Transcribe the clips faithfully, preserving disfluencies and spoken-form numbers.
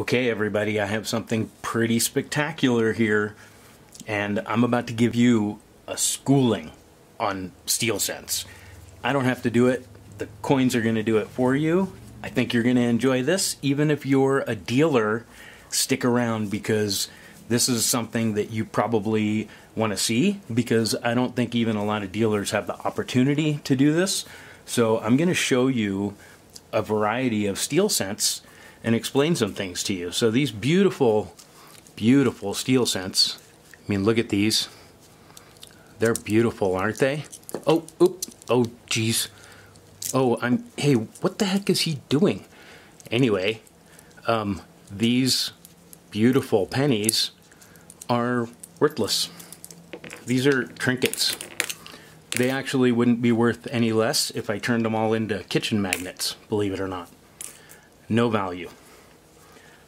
Okay, everybody, I have something pretty spectacular here, and I'm about to give you a schooling on SteelSense. I don't have to do it. The coins are going to do it for you. I think you're going to enjoy this. Even if you're a dealer, stick around because this is something that you probably want to see, because I don't think even a lot of dealers have the opportunity to do this. So I'm going to show you a variety of SteelSense and explain some things to you. So these beautiful, beautiful SteelSense. I mean, look at these. They're beautiful, aren't they? Oh, oop, oh, geez. Oh, I'm, hey, what the heck is he doing? Anyway, um, these beautiful pennies are worthless. These are trinkets. They actually wouldn't be worth any less if I turned them all into kitchen magnets, believe it or not. No value.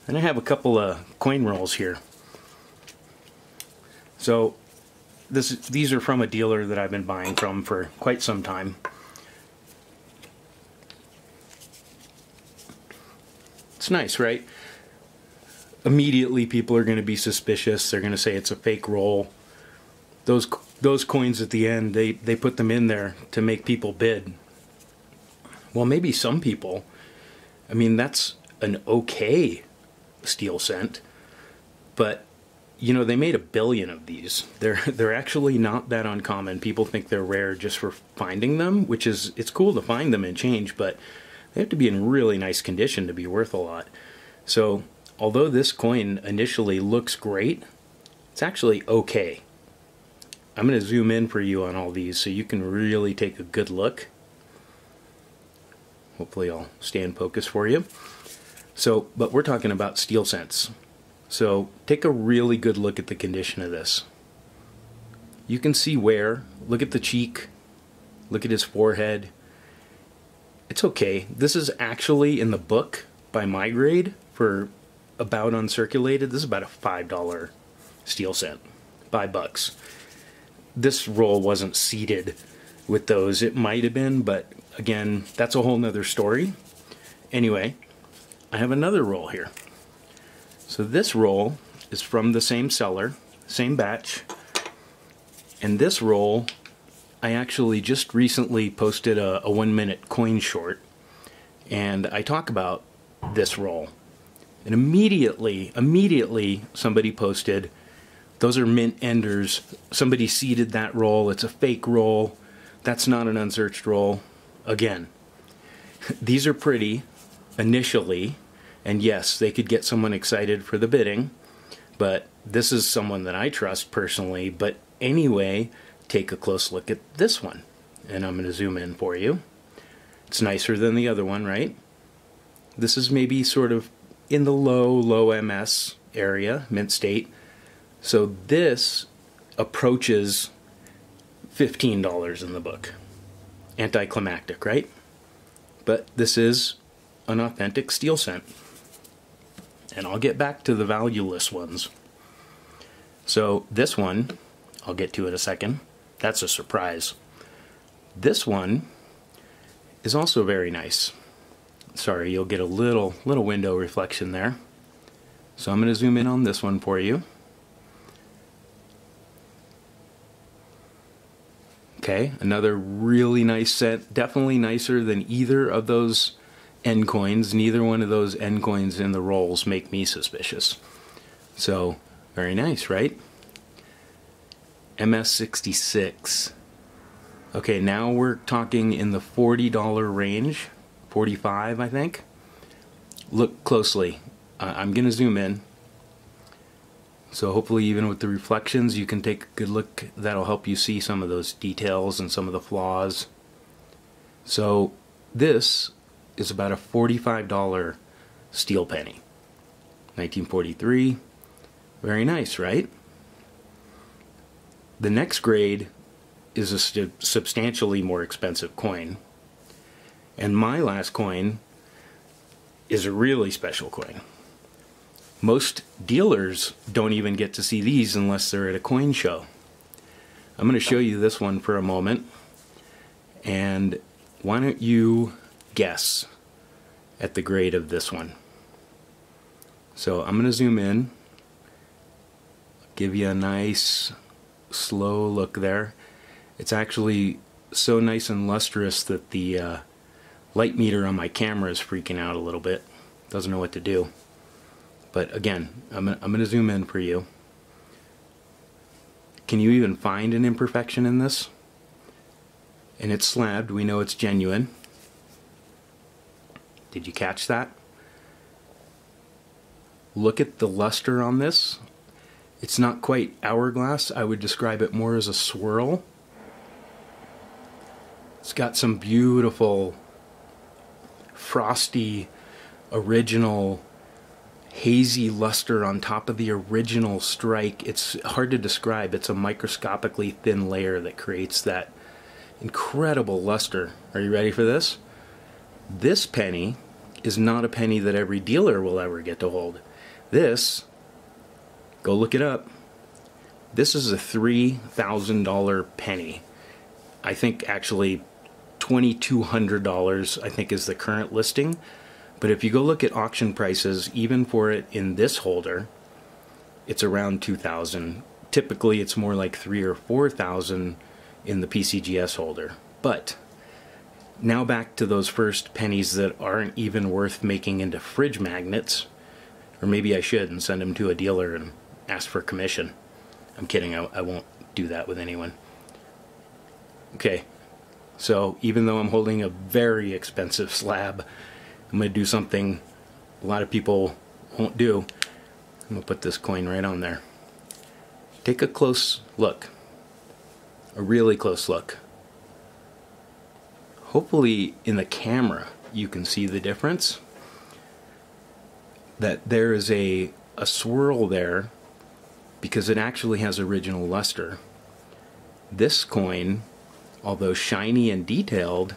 And I have a couple of coin rolls here. So this these are from a dealer that I've been buying from for quite some time. It's nice, right? Immediately people are going to be suspicious. They're going to say it's a fake roll. Those those coins at the end, they they put them in there to make people bid. Well, maybe some people. I mean, that's an okay SteelSense, but you know, they made a billion of these. They're they're actually not that uncommon. People think they're rare just for finding them, which is, it's cool to find them and change, but they have to be in really nice condition to be worth a lot. So although this coin initially looks great, it's actually okay. I'm going to zoom in for you on all these so you can really take a good look. Hopefully I'll stay in focus for you. So, but we're talking about SteelSense. So take a really good look at the condition of this. You can see where, look at the cheek, look at his forehead. It's okay. This is actually in the book by my grade for about uncirculated. This is about a five dollar SteelSense, five bucks. This roll wasn't seated with those. It might have been, but again, that's a whole nother story. Anyway, I have another roll here. So this roll is from the same seller, same batch. And this roll, I actually just recently posted a, a one minute coin short. And I talk about this roll. And immediately, immediately somebody posted, those are mint enders. Somebody seeded that roll. It's a fake roll. That's not an unsearched roll. Again, these are pretty initially, and yes, they could get someone excited for the bidding, but this is someone that I trust personally. But anyway, take a close look at this one, and I'm going to zoom in for you. It's nicer than the other one, right? This is maybe sort of in the low, low M S area, mint state. So this approaches fifteen dollars in the book. Anticlimactic, right? But this is an authentic SteelSense, and I'll get back to the valueless ones. So this one, I'll get to in a second. That's a surprise. This one is also very nice. Sorry, you'll get a little little window reflection there. So I'm going to zoom in on this one for you. Okay, another really nice set, definitely nicer than either of those end coins. Neither one of those end coins in the rolls make me suspicious. So, very nice, right? M S sixty-six. Okay, now we're talking in the forty dollar range, forty-five, I think. Look closely. Uh, I'm going to zoom in. So hopefully even with the reflections you can take a good look. That'll help you see some of those details and some of the flaws. So this is about a forty-five dollar steel penny. nineteen forty-three. Very nice, right? The next grade is a st- substantially more expensive coin. And my last coin is a really special coin. Most dealers don't even get to see these unless they're at a coin show. I'm going to show you this one for a moment. And why don't you guess at the grade of this one? So I'm going to zoom in, give you a nice slow look there. It's actually so nice and lustrous that the uh, light meter on my camera is freaking out a little bit. Doesn't know what to do. But again, I'm, I'm going to zoom in for you. Can you even find an imperfection in this? And it's slabbed. We know it's genuine. Did you catch that? Look at the luster on this. It's not quite hourglass. I would describe it more as a swirl. It's got some beautiful, frosty, original, hazy luster on top of the original strike. It's hard to describe. It's a microscopically thin layer that creates that incredible luster. Are you ready for this? This penny is not a penny that every dealer will ever get to hold. This, go look it up, this is a three thousand dollar penny. I think actually twenty-two hundred dollars I think is the current listing. But if you go look at auction prices, even for it in this holder, it's around two thousand dollars. Typically, it's more like three thousand dollars or four thousand dollars in the P C G S holder. But now back to those first pennies that aren't even worth making into fridge magnets. Or maybe I should and send them to a dealer and ask for commission. I'm kidding, I, I won't do that with anyone. Okay, so even though I'm holding a very expensive slab, I'm going to do something a lot of people won't do. I'm going to put this coin right on there. Take a close look. A really close look. Hopefully in the camera you can see the difference. That there is a, a swirl there because it actually has original luster. This coin, although shiny and detailed,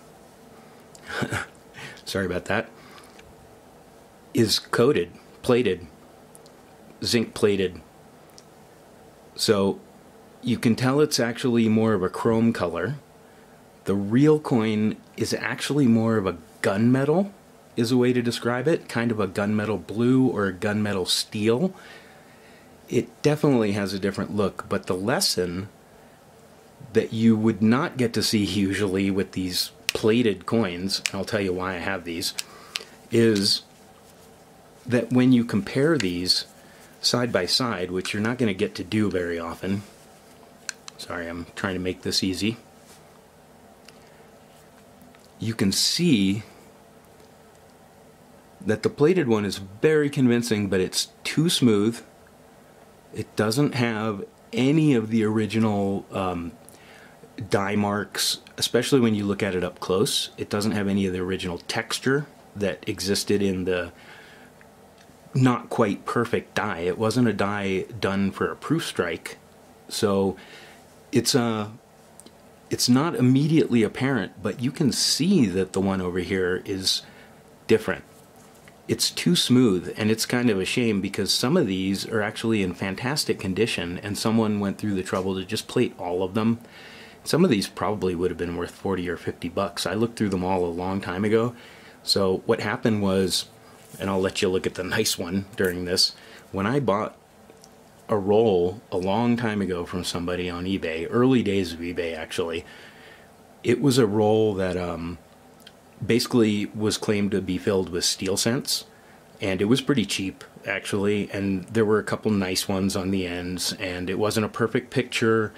sorry about that, is coated, plated, zinc plated. So you can tell it's actually more of a chrome color. The real coin is actually more of a gunmetal, is a way to describe it, kind of a gunmetal blue or a gunmetal steel. It definitely has a different look, but the lesson that you would not get to see usually with these plated coins, and I'll tell you why I have these, is that when you compare these side by side, which you're not going to get to do very often, sorry, I'm trying to make this easy, you can see that the plated one is very convincing, but it's too smooth. It doesn't have any of the original um, die marks, especially when you look at it up close. It doesn't have any of the original texture that existed in the not quite perfect die. It wasn't a die done for a proof strike, so it's a it's not immediately apparent, but you can see that the one over here is different. It's too smooth, and it's kind of a shame because some of these are actually in fantastic condition and someone went through the trouble to just plate all of them. Some of these probably would have been worth forty or fifty bucks. I looked through them all a long time ago. So what happened was, and I'll let you look at the nice one during this, when I bought a roll a long time ago from somebody on eBay, early days of eBay actually, it was a roll that um, basically was claimed to be filled with steel cents, and it was pretty cheap actually, and there were a couple nice ones on the ends, and it wasn't a perfect picture,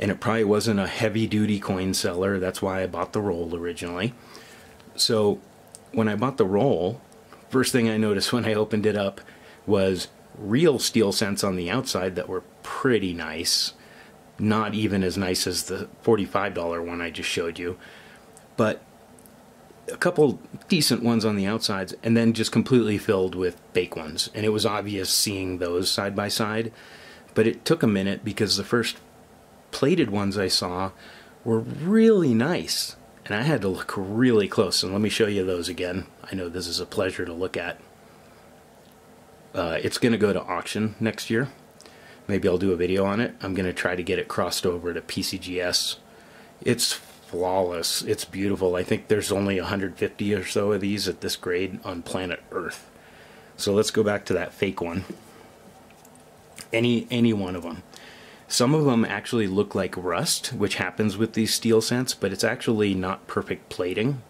and it probably wasn't a heavy-duty coin seller. That's why I bought the roll originally. So when I bought the roll, first thing I noticed when I opened it up was real steel cents on the outside that were pretty nice. Not even as nice as the forty-five dollar one I just showed you. But a couple decent ones on the outsides, and then just completely filled with fake ones. And it was obvious seeing those side by side. But it took a minute because the first plated ones I saw were really nice, and I had to look really close, and let me show you those again. I know this is a pleasure to look at. Uh, it's gonna go to auction next year. Maybe I'll do a video on it. I'm gonna try to get it crossed over to P C G S. It's flawless, it's beautiful. I think there's only one hundred fifty or so of these at this grade on planet Earth. So let's go back to that fake one. Any, any one of them. Some of them actually look like rust, which happens with these steel scents, but it's actually not perfect plating.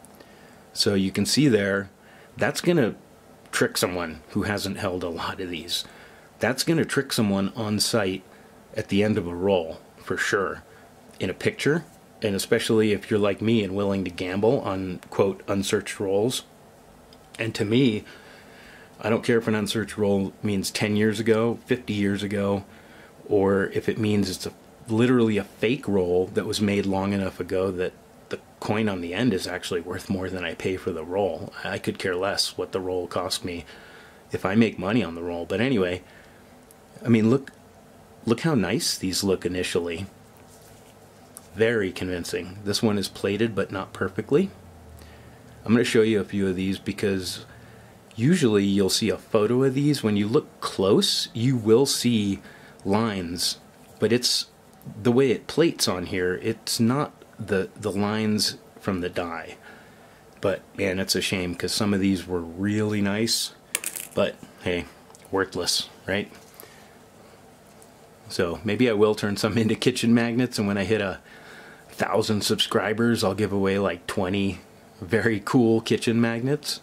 So you can see there, that's going to trick someone who hasn't held a lot of these. That's going to trick someone on site at the end of a roll, for sure, in a picture, and especially if you're like me and willing to gamble on, quote, unsearched rolls. And to me, I don't care if an unsearched roll means ten years ago, fifty years ago, or if it means it's a, literally a fake roll that was made long enough ago that the coin on the end is actually worth more than I pay for the roll. I could care less what the roll cost me if I make money on the roll. But anyway, I mean, look, look how nice these look initially. Very convincing. This one is plated, but not perfectly. I'm going to show you a few of these because usually you'll see a photo of these. When you look close, you will see lines, but it's the way it plates on here. It's not the the lines from the die. But man, it's a shame because some of these were really nice, but hey, worthless, right? So maybe I will turn some into kitchen magnets, and when I hit a thousand subscribers, I'll give away like twenty very cool kitchen magnets.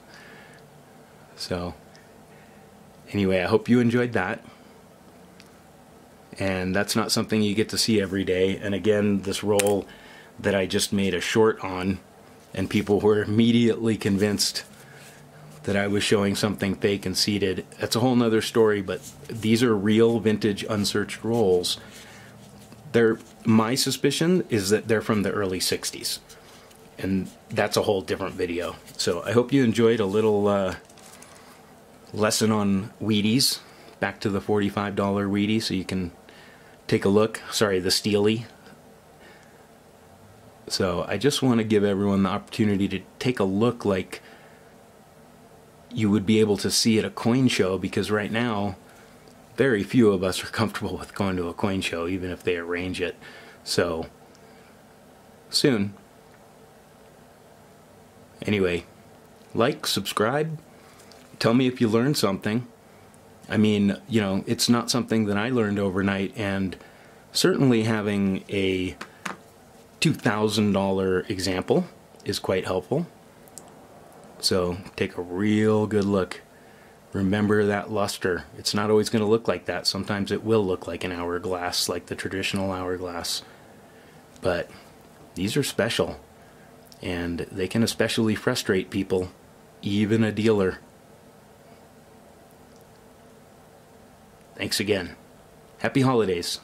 So anyway, I hope you enjoyed that. And that's not something you get to see every day. And again, this roll that I just made a short on, and people were immediately convinced that I was showing something fake and seeded. That's a whole nother story, but these are real vintage unsearched rolls. They're, my suspicion is that they're from the early sixties. And that's a whole different video. So I hope you enjoyed a little uh, lesson on Wheaties. Back to the forty-five dollar Wheatie, so you can take a look. Sorry, the Steely. So I just want to give everyone the opportunity to take a look like you would be able to see at a coin show, because right now very few of us are comfortable with going to a coin show, even if they arrange it. So soon. Anyway, like, subscribe, tell me if you learned something. I mean, you know, it's not something that I learned overnight, and certainly having a two thousand dollar example is quite helpful. So take a real good look. Remember that luster. It's not always going to look like that. Sometimes it will look like an hourglass, like the traditional hourglass. But these are special, and they can especially frustrate people, even a dealer. Thanks again. Happy holidays.